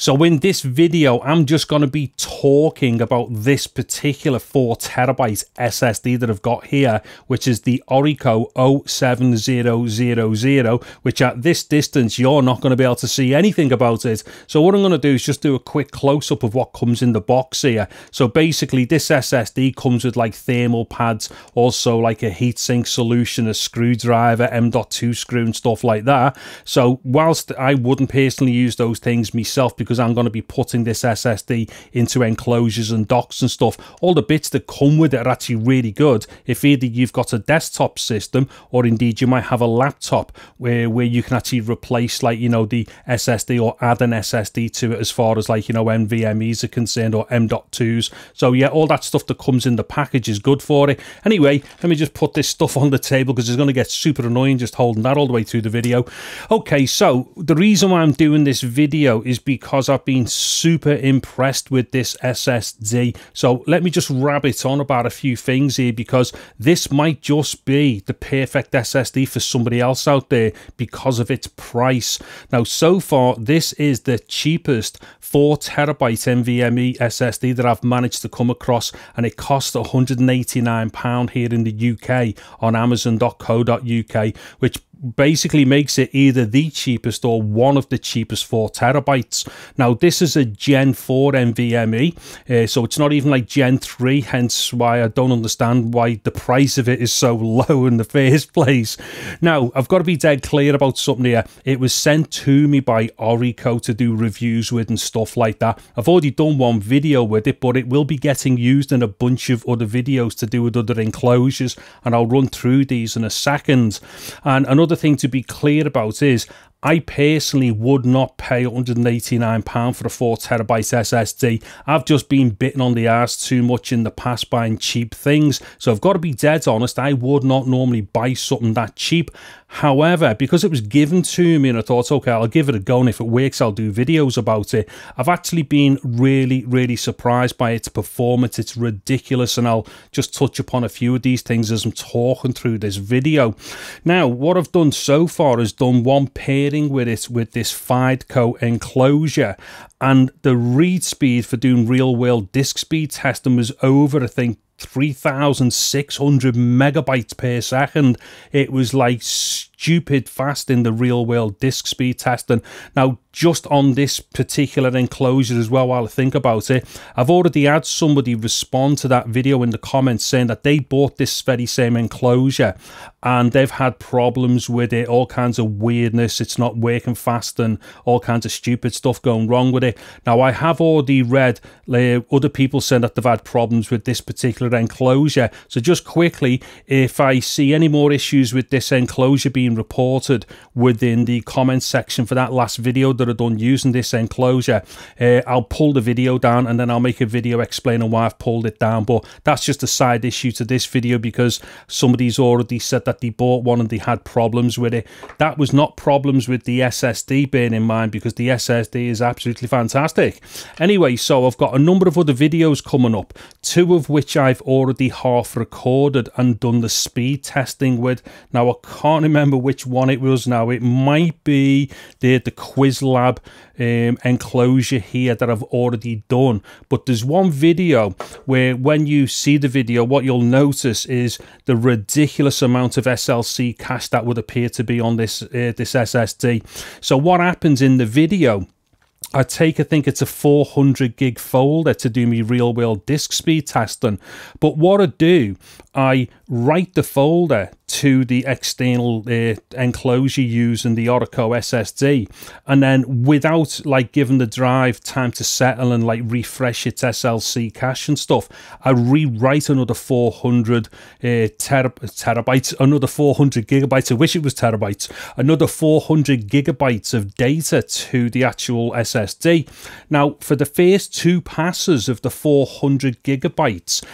So in this video, I'm just going to be talking about this particular 4TB SSD that I've got here, which is the Orico O7000, which at this distance, you're not going to be able to see anything about it. So what I'm going to do is just do a quick close-up of what comes in the box here. So basically, this SSD comes with like thermal pads, also like a heatsink solution, a screwdriver, M.2 screw and stuff like that. So whilst I wouldn't personally use those things myself because I'm going to be putting this SSD into enclosures and docks and stuff, all the bits that come with it are actually really good if either you've got a desktop system or indeed you might have a laptop where you can actually replace, like, you know, the SSD or add an SSD to it as far as, like, you know, NVMe's are concerned or M.2s. So yeah, all that stuff that comes in the package is good for it. Anyway, let me just put this stuff on the table because it's going to get super annoying just holding that all the way through the video. Okay, so the reason why I'm doing this video is because I've been super impressed with this SSD. So let me just rabbit on about a few things here because this might just be the perfect SSD for somebody else out there because of its price. Now, so far, this is the cheapest 4TB NVMe SSD that I've managed to come across, and it costs £189 here in the UK on amazon.co.uk, which basically makes it either the cheapest or one of the cheapest 4TB. Now, this is a Gen 4 NVMe, so it's not even like Gen 3, hence why I don't understand why the price of it is so low in the first place. Now, I've got to be dead clear about something here. It was sent to me by Orico to do reviews with and stuff like that. I've already done one video with it, but it will be getting used in a bunch of other videos to do with other enclosures, and I'll run through these in a second. And another thing to be clear about is I personally would not pay £189 for a 4TB SSD. I've just been bitten on the arse too much in the past buying cheap things. So I've got to be dead honest, I would not normally buy something that cheap. However, because it was given to me and I thought, okay, I'll give it a go, and if it works, I'll do videos about it, I've actually been really, really surprised by its performance. It's ridiculous, and I'll just touch upon a few of these things as I'm talking through this video. Now, what I've done so far is done one pair with it with this Fideco enclosure, and the read speed for doing real world disk speed testing was over, I think, 3,600 megabytes per second. It was like stupid fast in the real world disk speed testing. Now, just on this particular enclosure as well, while I think about it, I've already had somebody respond to that video in the comments saying that they bought this very same enclosure and they've had problems with it, all kinds of weirdness, it's not working fast and all kinds of stupid stuff going wrong with it. Now, I have already read other people saying that they've had problems with this particular enclosure. So just quickly, if I see any more issues with this enclosure being reported within the comments section for that last video that I've done using this enclosure, I'll pull the video down and then I'll make a video explaining why I've pulled it down. But that's just a side issue to this video because somebody's already said that they bought one and they had problems with it. That was not problems with the SSD, bearing in mind, because the SSD is absolutely fantastic. Anyway, so I've got a number of other videos coming up, two of which I've already half recorded and done the speed testing with. Now, I can't remember which one it was now. It might be the Quiz Lab enclosure here that I've already done, but there's one video where, when you see the video, what you'll notice is the ridiculous amount of SLC cache that would appear to be on this this SSD. So what happens in the video, I take, I think it's a 400 gig folder to do me real world disk speed testing. But what I do, I write the folder to the external enclosure using the Orico SSD, and then without like giving the drive time to settle and like refresh its SLC cache and stuff, I rewrite another 400 gigabytes. I wish it was terabytes. Another 400 gigabytes of data to the actual SSD. Now, for the first two passes of the 400 gigabytes,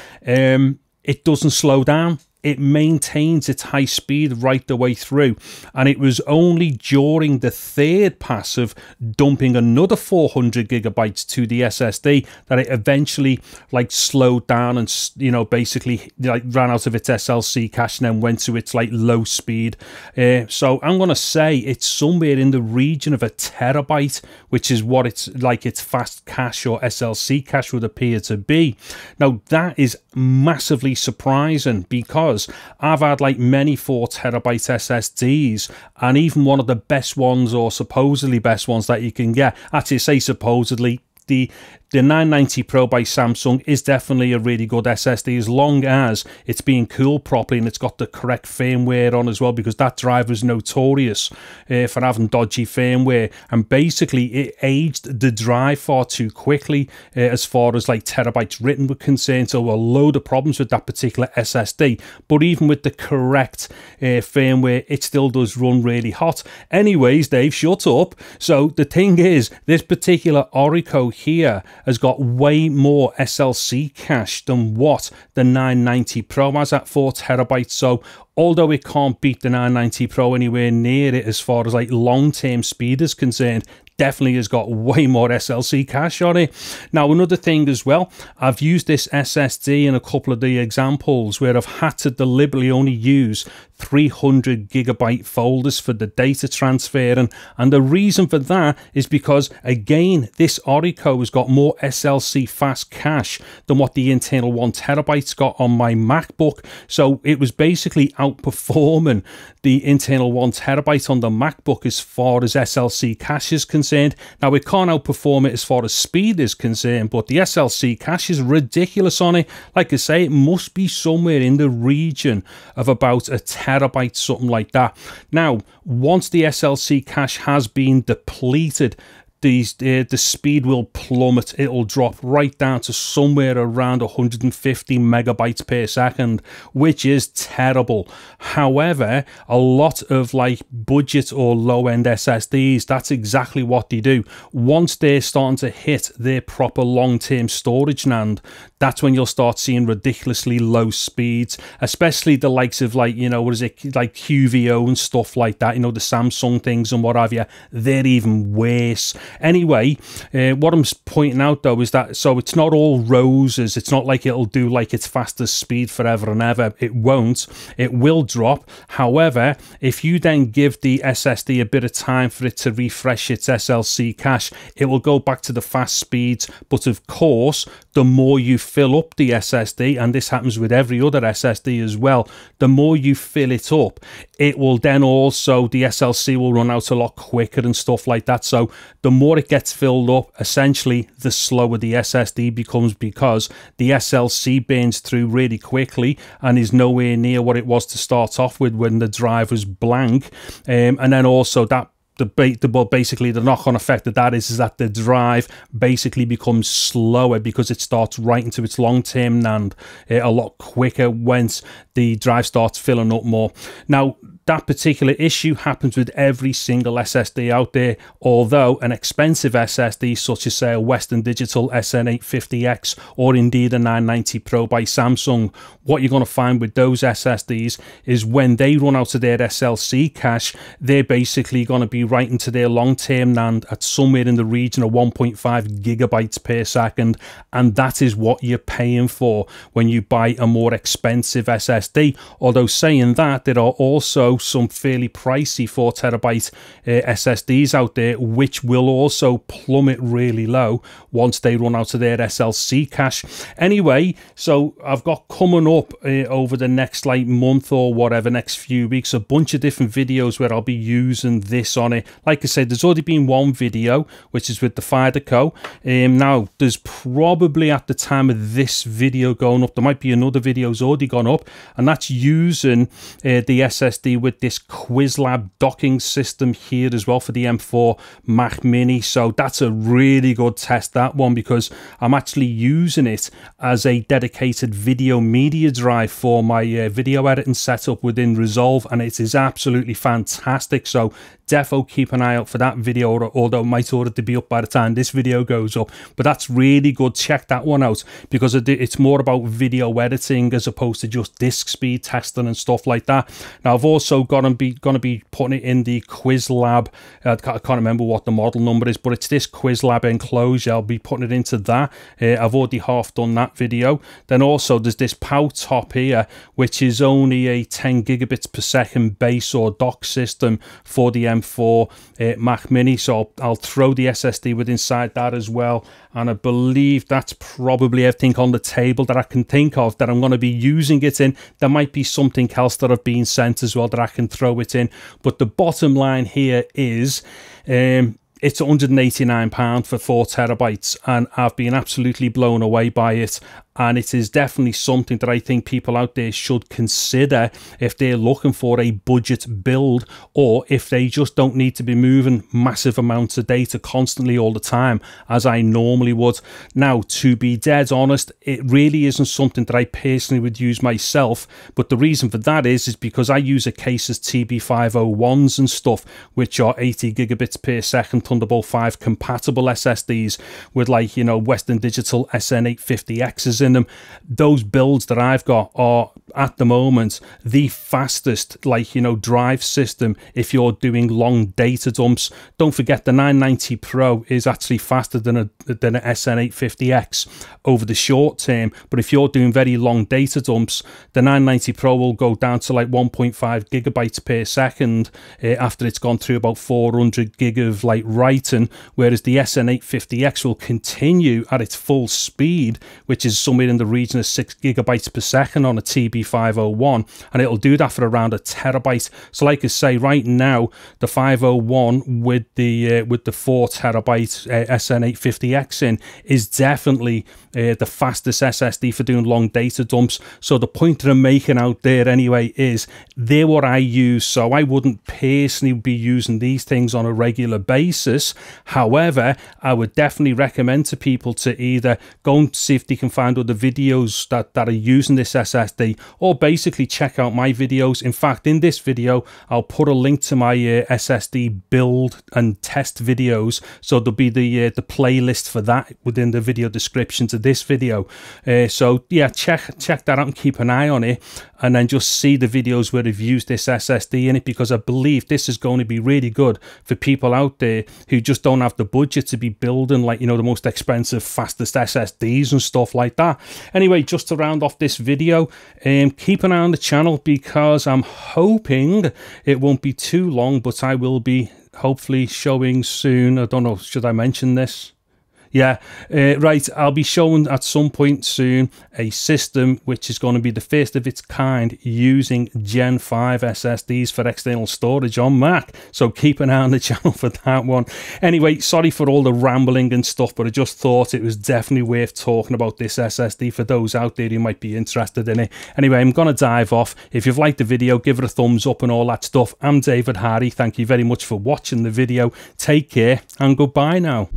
it doesn't slow down. it maintains its high speed right the way through. And it was only during the third pass of dumping another 400 gigabytes to the SSD that it eventually like slowed down and, you know, basically like ran out of its SLC cache and then went to its like low speed. So I'm going to say it's somewhere in the region of a terabyte, which is what it's like its fast cache or SLC cache would appear to be. Now that is massively surprising because I've had like many 4 terabyte SSDs, and even one of the best ones, or supposedly best ones that you can get, actually say supposedly, the 990 Pro by Samsung is definitely a really good SSD as long as it's being cooled properly and it's got the correct firmware on as well, because that driver is notorious for having dodgy firmware, and basically it aged the drive far too quickly as far as like terabytes written were concerned. So a load of problems with that particular SSD, but even with the correct firmware it still does run really hot. Anyways, Dave, shut up. So the thing is, this particular Orico here has got way more SLC cache than what the 990 Pro has at 4 terabytes. So although it can't beat the 990 Pro anywhere near it as far as like long-term speed is concerned, definitely has got way more SLC cache on it. Now, another thing as well, I've used this SSD in a couple of the examples where I've had to deliberately only use 300 gigabyte folders for the data transferring, and the reason for that is because, again, this Orico has got more SLC fast cache than what the internal 1 terabyte's got on my MacBook. So it was basically outperforming the internal 1 terabyte on the MacBook as far as SLC cache is concerned. Now, it can't outperform it as far as speed is concerned, but the SLC cache is ridiculous on it. Like I say, it must be somewhere in the region of about a terabyte, something like that. Now, once the SLC cache has been depleted, the speed will plummet. It'll drop right down to somewhere around 150 megabytes per second, which is terrible. However, a lot of like budget or low-end SSDs, that's exactly what they do. Once they're starting to hit their proper long-term storage NAND, that's when you'll start seeing ridiculously low speeds, especially the likes of like, you know, what is it, like QVO and stuff like that, you know, the Samsung things and what have you. They're even worse. Anyway, what I'm pointing out though is that, so it's not all roses. It's not like it'll do like its fastest speed forever and ever. It won't. It will drop. However, if you then give the SSD a bit of time for it to refresh its SLC cache, it will go back to the fast speeds. But of course, the more you fill up the SSD, and this happens with every other SSD as well, the more you fill it up, it will then also, the SLC will run out a lot quicker and stuff like that. So the more it gets filled up, essentially the slower the SSD becomes, because the SLC burns through really quickly and is nowhere near what it was to start off with when the drive was blank. And then also that basically the knock-on effect of that is that the drive basically becomes slower because it starts writing to its long-term NAND a lot quicker once the drive starts filling up more. Now, that particular issue happens with every single SSD out there, although an expensive SSD such as, say, a Western Digital SN850X or indeed a 990 Pro by Samsung, what you're going to find with those SSDs is when they run out of their SLC cache, they're basically going to be writing to their long-term NAND at somewhere in the region of 1.5 gigabytes per second, and that is what you're paying for when you buy a more expensive SSD. Although, saying that, there are also some fairly pricey 4 terabyte SSDs out there which will also plummet really low once they run out of their SLC cache. Anyway, so I've got coming up over the next like month or whatever, next few weeks, a bunch of different videos where I'll be using this on it. Like I said, there's already been one video which is with the Fideco. Now, there's probably, at the time of this video going up, there might be another video's already gone up, and that's using the SSD with this Quiz Lab docking system here as well for the M.2 Mac mini. So that's a really good test, that one, because I'm actually using it as a dedicated video media drive for my video editing setup within Resolve, and it is absolutely fantastic. So defo keep an eye out for that video, although it might already be up by the time this video goes up, but that's really good. Check that one out because it's more about video editing as opposed to just disk speed testing and stuff like that. Now I've also gonna be putting it in the Quiz Lab. I can't remember what the model number is, but it's this Quiz Lab enclosure. I'll be putting it into that. I've already half done that video. Then also there's this PULWTOP here, which is only a 10 gigabits per second base or dock system for the M4 Mac mini, so I'll throw the SSD with inside that as well. And I believe that's probably everything on the table that I can think of that I'm going to be using it in. There might be something else that I've been sent as well that I can throw it in, but the bottom line here is it's £189 for 4 terabytes, and I've been absolutely blown away by it. And it is definitely something that I think people out there should consider if they're looking for a budget build, or if they just don't need to be moving massive amounts of data constantly all the time as I normally would. Now, to be dead honest, it really isn't something that I personally would use myself, but the reason for that is because I use Acasis TB501s and stuff, which are 80 gigabits per second Thunderbolt 5 compatible SSDs with, like, you know, Western Digital SN850Xs in them. Those builds that I've got are at the moment the fastest, like, you know, drive system if you're doing long data dumps. Don't forget the 990 Pro is actually faster than a SN850X over the short term, but if you're doing very long data dumps, the 990 Pro will go down to like 1.5 gigabytes per second after it's gone through about 400 gig of like writing, whereas the SN850X will continue at its full speed, which is somewhere in the region of 6 gigabytes per second on a TB501, and it'll do that for around 1 terabyte. So like I say, right now the 501 with the 4 terabyte SN850X in is definitely the fastest SSD for doing long data dumps. So the point that I'm making out there anyway is they're what I use, so I wouldn't personally be using these things on a regular basis. However, I would definitely recommend to people to either go and see if they can find other videos that are using this SSD, or basically check out my videos. In fact, in this video I'll put a link to my SSD build and test videos, so there'll be the playlist for that within the video description to this video. So yeah, check that out and keep an eye on it, and then just see the videos where they've used this SSD in it, because I believe this is going to be really good for people out there who just don't have the budget to be building, like, you know, the most expensive fastest SSDs and stuff like that. Anyway, just to round off this video, keep an eye on the channel, because I'm hoping it won't be too long, but I will be hopefully showing soon. I don't know, should I mention this? Yeah, right, I'll be showing at some point soon a system which is going to be the first of its kind using Gen 5 SSDs for external storage on Mac. So keep an eye on the channel for that one. Anyway, sorry for all the rambling and stuff, but I just thought it was definitely worth talking about this SSD for those out there who might be interested in it. Anyway, I'm going to dive off. If you've liked the video, give it a thumbs up and all that stuff. I'm David Harry. Thank you very much for watching the video. Take care and goodbye now.